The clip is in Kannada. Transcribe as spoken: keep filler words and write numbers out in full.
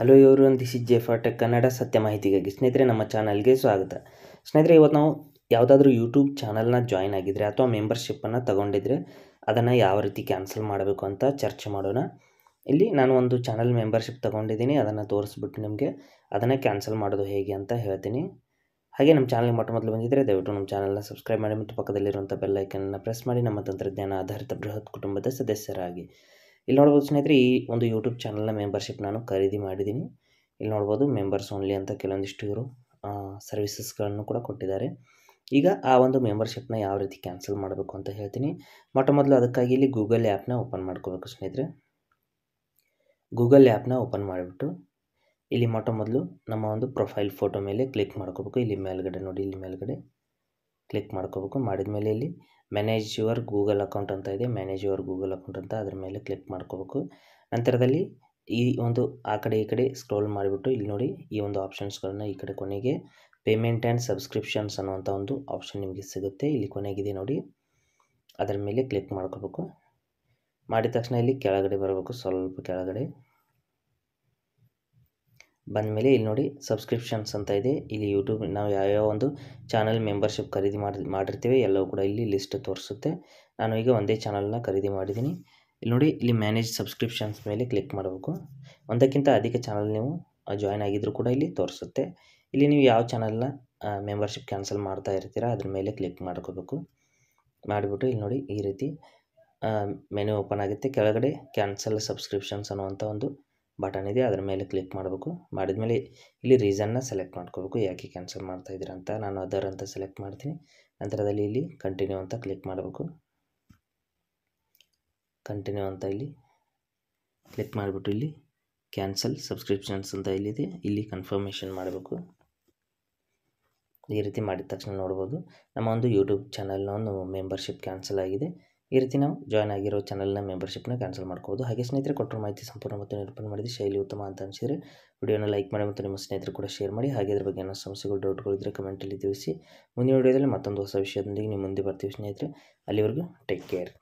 Hello everyone, this is Jefa tech Kannada ಸತ್ಯ ಮಾಹಿತಿಗಾಗಿ ಸ್ನೇಹಿತರೆ ನಮ್ಮ ಚಾನಲ್ಗೆ ಸ್ವಾಗತ. ಸ್ನೇಹಿತರೆ, ಇವತ್ತು ನಾವು ಯಾವುದಾದ್ರೂ ಯೂಟ್ಯೂಬ್ ಚಾನಲ್ನ ಜಾಯಿನ್ ಆಗಿದ್ದರೆ ಅಥವಾ ಮೆಂಬರ್ಶಿಪ್ಪನ್ನು ತಗೊಂಡಿದ್ರೆ ಅದನ್ನು ಯಾವ ರೀತಿ ಕ್ಯಾನ್ಸಲ್ ಮಾಡಬೇಕು ಅಂತ ಚರ್ಚೆ ಮಾಡೋಣ. ಇಲ್ಲಿ ನಾನು ಒಂದು ಚಾನಲ್ ಮೆಂಬರ್ಶಿಪ್ ತಗೊಂಡಿದ್ದೀನಿ, ಅದನ್ನು ತೋರಿಸ್ಬಿಟ್ಟು ನಿಮಗೆ ಅದನ್ನು ಕ್ಯಾನ್ಸಲ್ ಮಾಡೋದು ಹೇಗೆ ಅಂತ ಹೇಳ್ತೀನಿ. ಹಾಗೆ ನಮ್ಮ ಚಾನಲ್ಗೆ ಮೊಟ್ಟ ಮೊದಲು ಬಂದಿದ್ದರೆ ದಯವಿಟ್ಟು ನಮ್ಮ ಚಾನಲ್ನ ಸಬ್ಸ್ಕ್ರೈಬ್ ಮಾಡಿ ಮತ್ತು ಪಕ್ಕದಲ್ಲಿರುವಂಥ ಬೆಲ್ ಐಕನನ್ನು ಪ್ರೆಸ್ ಮಾಡಿ ನಮ್ಮ ತಂತ್ರಜ್ಞಾನ ಆಧಾರಿತ ಬೃಹತ್ ಕುಟುಂಬದ ಸದಸ್ಯರಾಗಿ. ಇಲ್ಲಿ ನೋಡ್ಬೋದು ಸ್ನೇಹಿತರೆ, ಈ ಒಂದು ಯೂಟ್ಯೂಬ್ ಚಾನಲ್ನ ಮೆಂಬರ್ಶಿಪ್ ನಾನು ಖರೀದಿ ಮಾಡಿದ್ದೀನಿ. ಇಲ್ಲಿ ನೋಡ್ಬೋದು ಮೆಂಬರ್ಸ್ ಓನ್ಲಿ ಅಂತ ಕೆಲವೊಂದಿಷ್ಟು ಇವರು ಸರ್ವಿಸಸ್ಗಳನ್ನು ಕೂಡ ಕೊಟ್ಟಿದ್ದಾರೆ. ಈಗ ಆ ಒಂದು ಮೆಂಬರ್ಶಿಪ್ನ ಯಾವ ರೀತಿ ಕ್ಯಾನ್ಸಲ್ ಮಾಡಬೇಕು ಅಂತ ಹೇಳ್ತೀನಿ. ಮೊಟ್ಟ ಮೊದಲು ಅದಕ್ಕಾಗಿ ಇಲ್ಲಿ ಗೂಗಲ್ ಆ್ಯಪ್ನ ಓಪನ್ ಮಾಡ್ಕೋಬೇಕು ಸ್ನೇಹಿತರೆ. ಗೂಗಲ್ ಆ್ಯಪ್ನ ಓಪನ್ ಮಾಡಿಬಿಟ್ಟು ಇಲ್ಲಿ ಮೊಟ್ಟ ಮೊದಲು ನಮ್ಮ ಒಂದು ಪ್ರೊಫೈಲ್ ಫೋಟೋ ಮೇಲೆ ಕ್ಲಿಕ್ ಮಾಡ್ಕೋಬೇಕು. ಇಲ್ಲಿ ಮೇಲ್ಗಡೆ ನೋಡಿ, ಇಲ್ಲಿ ಮೇಲ್ಗಡೆ ಕ್ಲಿಕ್ ಮಾಡ್ಕೋಬೇಕು. ಮಾಡಿದ ಮೇಲೆ ಇಲ್ಲಿ ಮ್ಯಾನೇಜ್ ಯುವರ್ ಗೂಗಲ್ ಅಕೌಂಟ್ ಅಂತ ಇದೆ, ಮ್ಯಾನೇಜ್ ಯುವರ್ ಗೂಗಲ್ ಅಕೌಂಟ್ ಅಂತ ಅದರ ಮೇಲೆ ಕ್ಲಿಕ್ ಮಾಡ್ಕೋಬೇಕು. ನಂತರದಲ್ಲಿ ಈ ಒಂದು ಆ ಕಡೆ ಈ ಕಡೆ ಸ್ಕ್ರೋಲ್ ಮಾಡಿಬಿಟ್ಟು ಇಲ್ಲಿ ನೋಡಿ ಈ ಒಂದು ಆಪ್ಷನ್ಸ್ಗಳನ್ನ ಈ ಕಡೆ ಕೊನೆಗೆ ಪೇಮೆಂಟ್ ಆ್ಯಂಡ್ ಸಬ್ಸ್ಕ್ರಿಪ್ಷನ್ಸ್ ಅನ್ನುವಂಥ ಒಂದು ಆಪ್ಷನ್ ನಿಮಗೆ ಸಿಗುತ್ತೆ. ಇಲ್ಲಿ ಕೊನೆಗಿದೆ ನೋಡಿ, ಅದರ ಮೇಲೆ ಕ್ಲಿಕ್ ಮಾಡ್ಕೋಬೇಕು. ಮಾಡಿದ ತಕ್ಷಣ ಇಲ್ಲಿ ಕೆಳಗಡೆ ಬರಬೇಕು, ಸ್ವಲ್ಪ ಕೆಳಗಡೆ ಬಂದಮೇಲೆ ಇಲ್ಲಿ ನೋಡಿ ಸಬ್ಸ್ಕ್ರಿಪ್ಷನ್ಸ್ ಅಂತ ಇದೆ. ಇಲ್ಲಿ ಯೂಟ್ಯೂಬ್ ನಾವು ಯಾವ್ಯಾವ ಒಂದು ಚಾನಲ್ ಮೆಂಬರ್ಶಿಪ್ ಖರೀದಿ ಮಾಡಿ ಮಾಡಿರ್ತೀವಿ ಎಲ್ಲವೂ ಕೂಡ ಇಲ್ಲಿ ಲಿಸ್ಟ್ ತೋರಿಸುತ್ತೆ. ನಾನು ಈಗ ಒಂದೇ ಚಾನಲ್ನ ಖರೀದಿ ಮಾಡಿದ್ದೀನಿ. ಇಲ್ಲಿ ನೋಡಿ ಇಲ್ಲಿ ಮ್ಯಾನೇಜ್ ಸಬ್ಸ್ಕ್ರಿಪ್ಷನ್ಸ್ ಮೇಲೆ ಕ್ಲಿಕ್ ಮಾಡಬೇಕು. ಒಂದಕ್ಕಿಂತ ಅಧಿಕ ಚಾನಲ್ ನೀವು ಜಾಯ್ನ್ ಆಗಿದ್ದರೂ ಕೂಡ ಇಲ್ಲಿ ತೋರಿಸುತ್ತೆ. ಇಲ್ಲಿ ನೀವು ಯಾವ ಚಾನಲ್ನ ಮೆಂಬರ್ಶಿಪ್ ಕ್ಯಾನ್ಸಲ್ ಮಾಡ್ತಾ ಇರ್ತೀರಾ ಅದ್ರ ಮೇಲೆ ಕ್ಲಿಕ್ ಮಾಡ್ಕೋಬೇಕು. ಮಾಡಿಬಿಟ್ಟು ಇಲ್ಲಿ ನೋಡಿ ಈ ರೀತಿ ಮೆನು ಓಪನ್ ಆಗುತ್ತೆ. ಕೆಳಗಡೆ ಕ್ಯಾನ್ಸಲ್ ಸಬ್ಸ್ಕ್ರಿಪ್ಷನ್ಸ್ ಅನ್ನುವಂಥ ಒಂದು ಬಟನ್ ಇದೆ, ಅದರ ಮೇಲೆ ಕ್ಲಿಕ್ ಮಾಡಬೇಕು. ಮಾಡಿದ ಮೇಲೆ ಇಲ್ಲಿ ರೀಸನ್ನ ಸೆಲೆಕ್ಟ್ ಮಾಡ್ಕೋಬೇಕು, ಯಾಕೆ ಕ್ಯಾನ್ಸಲ್ ಮಾಡ್ತಾ ಇದ್ದೀರಾ ಅಂತ. ನಾನು ಅದರ್ ಅಂತ ಸೆಲೆಕ್ಟ್ ಮಾಡ್ತೀನಿ. ನಂತರದಲ್ಲಿ ಇಲ್ಲಿ ಕಂಟಿನ್ಯೂ ಅಂತ ಕ್ಲಿಕ್ ಮಾಡಬೇಕು. ಕಂಟಿನ್ಯೂ ಅಂತ ಇಲ್ಲಿ ಕ್ಲಿಕ್ ಮಾಡಿಬಿಟ್ಟು ಇಲ್ಲಿ ಕ್ಯಾನ್ಸಲ್ ಸಬ್ಸ್ಕ್ರಿಪ್ಷನ್ಸ್ ಅಂತ ಇಲ್ಲಿದೆ, ಇಲ್ಲಿ ಕನ್ಫರ್ಮೇಷನ್ ಮಾಡಬೇಕು. ಈ ರೀತಿ ಮಾಡಿದ ತಕ್ಷಣ ನೋಡ್ಬೋದು ನಮ್ಮ ಒಂದು ಯೂಟ್ಯೂಬ್ ಚಾನಲ್ನ ಒಂದು ಮೆಂಬರ್ಶಿಪ್ ಕ್ಯಾನ್ಸಲ್ ಆಗಿದೆ. ಈ ರೀತಿ ನಾವು ಜಾಯ್ನ್ ಆಗಿರೋ ಚಾನಲ್ನ ಮೆಂಬರ್ಶಿಪ್ನ ಕ್ಯಾನ್ಸಲ್ ಮಾಡ್ಕೋಬೋದು. ಹಾಗೆ ಸ್ನೇಹಿತರೆ, ಕೊಟ್ಟರು ಮಾಹಿತಿ ಸಂಪೂರ್ಣ ಮತ್ತು ನಿರೂಪಣೆ ಮಾಡಿದ ಶೈಲಿ ಉತ್ತಮ ಅಂತ ಅನಿಸಿದರೆ ವಿಡಿಯೋನ ಲೈಕ್ ಮಾಡಿ ಮತ್ತು ನಿಮ್ಮ ಸ್ನೇಹಿತರು ಕೂಡ ಶೇರ್ ಮಾಡಿ. ಹಾಗೆ ಇದ್ರ ಬಗ್ಗೆ ಏನೋ ಸಮಸ್ಯೆಗಳು ಡೌಟ್ಗಳಿದ್ದರೆ ಕಮೆಂಟಲ್ಲಿ ತಿಳಿಸಿ. ಮುಂದಿನ ವಿಡಿಯೋದಲ್ಲಿ ಮತ್ತೊಂದು ಹೊಸ ವಿಷಯದೊಂದಿಗೆ ನಿಮ್ಮ ಮುಂದೆ ಬರ್ತೀವಿ ಸ್ನೇಹಿತರೆ. ಅಲ್ಲಿವರೆಗೂ ಟೇಕ್ ಕೇರ್.